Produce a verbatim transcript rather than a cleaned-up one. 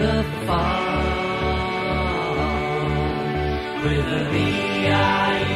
the farm with a bee.